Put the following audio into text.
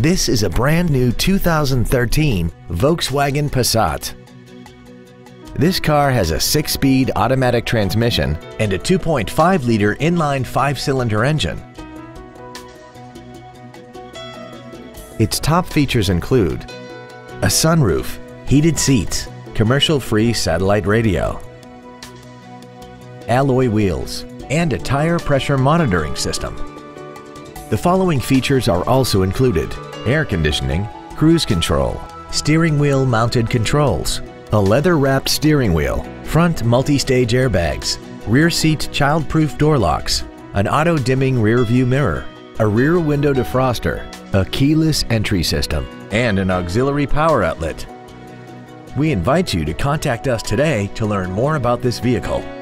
This is a brand new 2013 Volkswagen Passat. This car has a 6-speed automatic transmission and a 2.5-liter inline 5-cylinder engine. Its top features include a sunroof, heated seats, commercial-free satellite radio, alloy wheels, and a tire pressure monitoring system. The following features are also included: air conditioning, cruise control, steering wheel mounted controls, a leather-wrapped steering wheel, front multi-stage airbags, rear seat child-proof door locks, an auto-dimming rear-view mirror, a rear window defroster, a keyless entry system, and an auxiliary power outlet. We invite you to contact us today to learn more about this vehicle.